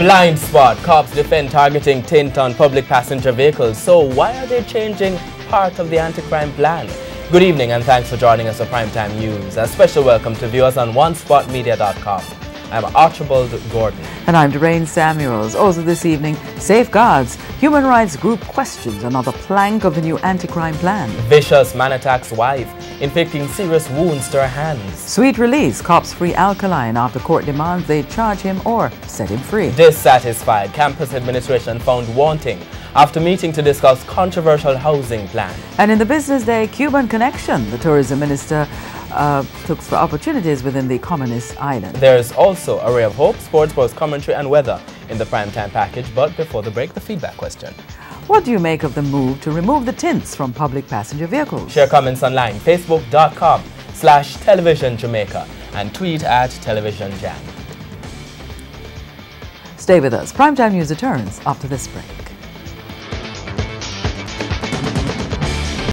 Blind spot. Cops defend targeting tint on public passenger vehicles. So why are they changing part of the anti-crime plan? Good evening and thanks for joining us for Primetime News. A special welcome to viewers on 1spotmedia.com. I'm Archibald Gordon. And I'm Doraine Samuels. Also this evening, safeguards. Human rights group questions another plank of the new anti-crime plan. Vicious man attacks wife, inflicting serious wounds to her hands. Sweet release. Cops free Alkaline after court demands they charge him or set him free. Dissatisfied. Campus administration found wanting after meeting to discuss controversial housing plan. And in the business day, Cuban connection. The tourism minister looks for opportunities within the communist island. There is also a ray of hope, sports post commentary and weather in the primetime package. But before the break, the feedback question. What do you make of the move to remove the tints from public passenger vehicles? Share comments online, facebook.com/Television Jamaica and tweet at Television Jam. Stay with us. Primetime News returns after this break.